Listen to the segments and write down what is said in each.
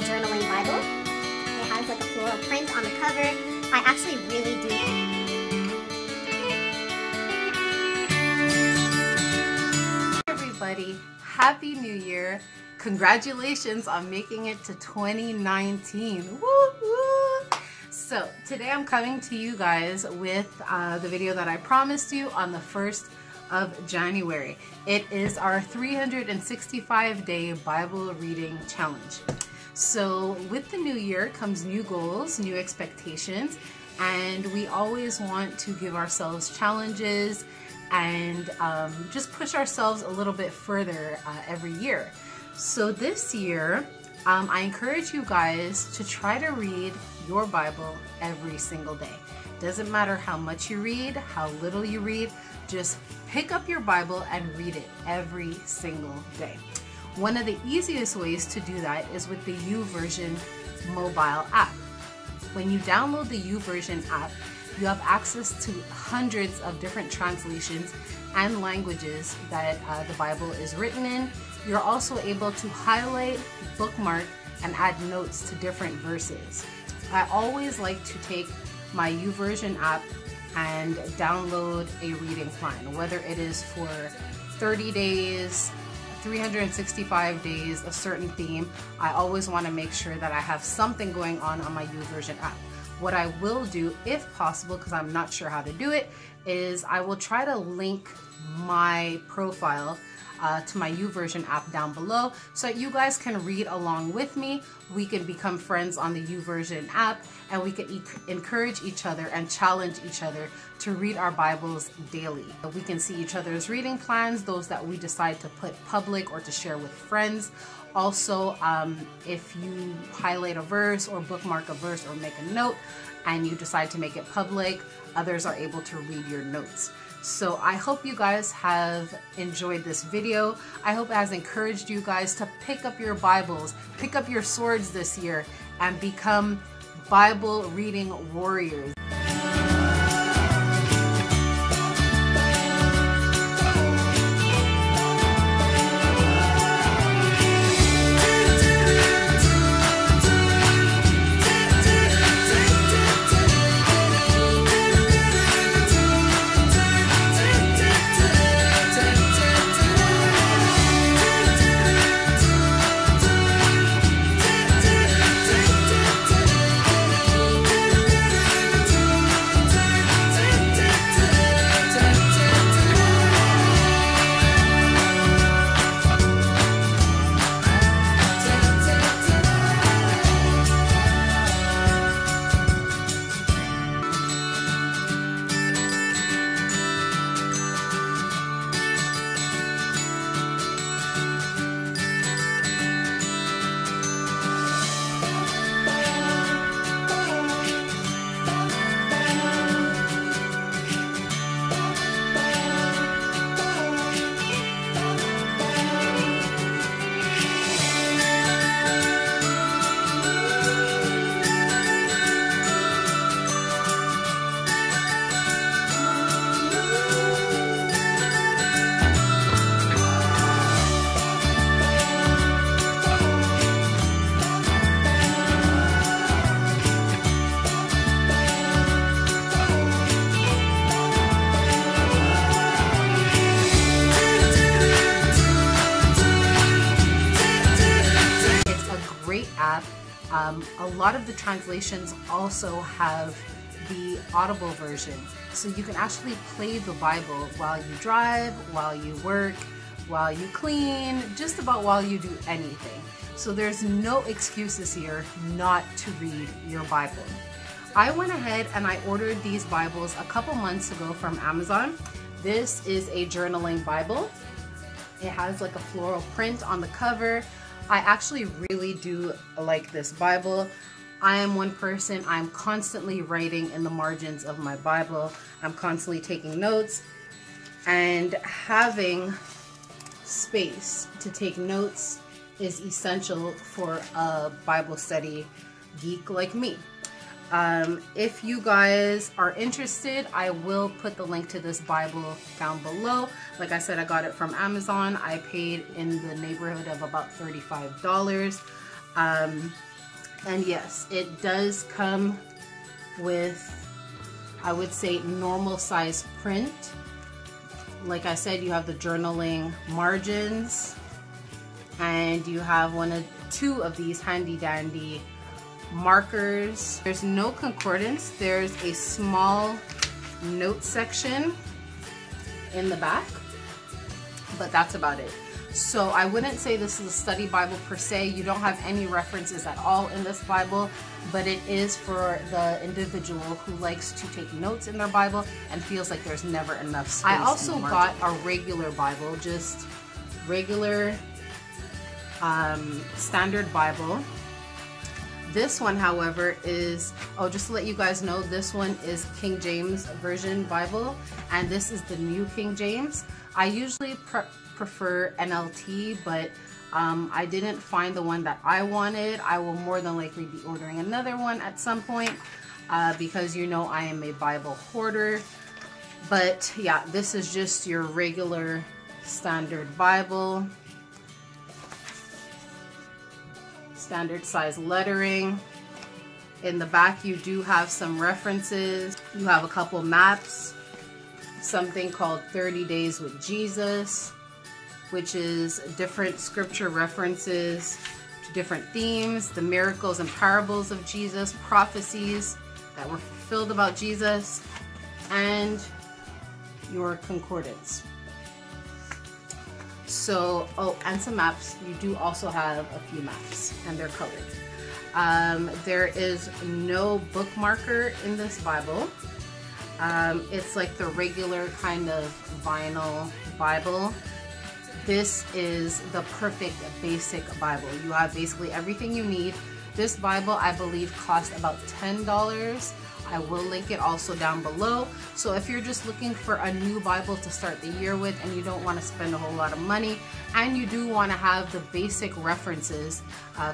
my journaling Bible. It has like a floral print on the cover. I actually really do. Hey everybody, Happy New Year. Congratulations on making it to 2019. Woo woo! So today I'm coming to you guys with the video that I promised you on the 1st of January. It is our 365-day Bible reading challenge. So with the new year comes new goals, new expectations, and we always want to give ourselves challenges and just push ourselves a little bit further every year. So this year, I encourage you guys to try to read your Bible every single day. Doesn't matter how much you read, how little you read, just pick up your Bible and read it every single day. One of the easiest ways to do that is with the YouVersion mobile app. When you download the YouVersion app, you have access to hundreds of different translations and languages that the Bible is written in. You're also able to highlight, bookmark, and add notes to different verses. I always like to take my YouVersion app and download a reading plan, whether it is for 30 days, 365 days, a certain theme. I always want to make sure that I have something going on my YouVersion app. What I will do, if possible, because I'm not sure how to do it, is I will try to link my profile to my YouVersion app down below so that you guys can read along with me. We can become friends on the YouVersion app, and we can encourage each other and challenge each other to read our Bibles daily. We can see each other's reading plans, those that we decide to put public or to share with friends. Also, if you highlight a verse or bookmark a verse or make a note and you decide to make it public, others are able to read your notes. So I hope you guys have enjoyed this video. I hope it has encouraged you guys to pick up your Bibles, pick up your swords this year, and become Bible reading warriors. A lot of the translations also have the audible version, so you can actually play the Bible while you drive, while you work, while you clean, just about while you do anything. So there's no excuses here not to read your Bible. I went ahead and I ordered these Bibles a couple months ago from Amazon. This is a journaling Bible. It has like a floral print on the cover. I actually really do like this Bible. I am one person, I'm constantly writing in the margins of my Bible. I'm constantly taking notes, and having space to take notes is essential for a Bible study geek like me. If you guys are interested, I will put the link to this Bible down below. Like I said, I got it from Amazon. I paid in the neighborhood of about $35. And yes, it does come with, I would say, normal size print. Like I said, you have the journaling margins, and you have two of these handy dandy markers. There's no concordance. There's a small note section in the back, but that's about it. So I wouldn't say this is a study Bible per se. You don't have any references at all in this Bible, but it is for the individual who likes to take notes in their Bible and feels like there's never enough space. I also got a regular Bible, just regular standard Bible. This one, however, is, oh, just to let you guys know, this one is King James Version Bible, and this is the New King James. I usually prefer NLT, but I didn't find the one that I wanted. I will more than likely be ordering another one at some point because you know I am a Bible hoarder. But yeah, this is just your regular standard Bible. Standard size lettering. In the back you do have some references. You have a couple maps, something called 30 Days with Jesus, which is different scripture references to different themes, the miracles and parables of Jesus, prophecies that were fulfilled about Jesus, and your concordance. So, oh, and some maps. You do also have a few maps, and they're colored. There is no bookmarker in this Bible. It's like the regular kind of vinyl Bible. This is the perfect basic Bible. You have basically everything you need. This Bible, I believe, cost about $10. I will link it also down below. So if you're just looking for a new Bible to start the year with and you don't want to spend a whole lot of money, and you do want to have the basic references,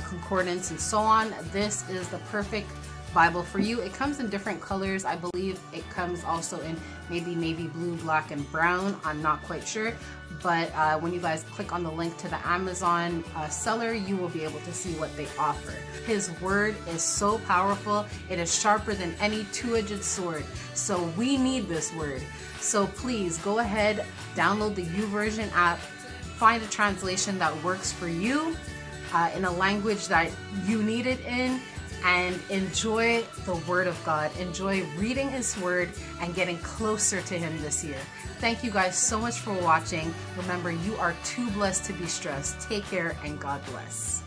concordance and so on, this is the perfect Bible for you. It comes in different colors. I believe it comes also in maybe navy blue, black, and brown. I'm not quite sure. But when you guys click on the link to the Amazon seller, you will be able to see what they offer. His word is so powerful. It is sharper than any two-edged sword. So we need this word. So please go ahead, download the YouVersion app, find a translation that works for you in a language that you need it in, and enjoy the Word of God. Enjoy reading His Word and getting closer to Him this year. Thank you guys so much for watching. Remember, you are too blessed to be stressed. Take care and God bless.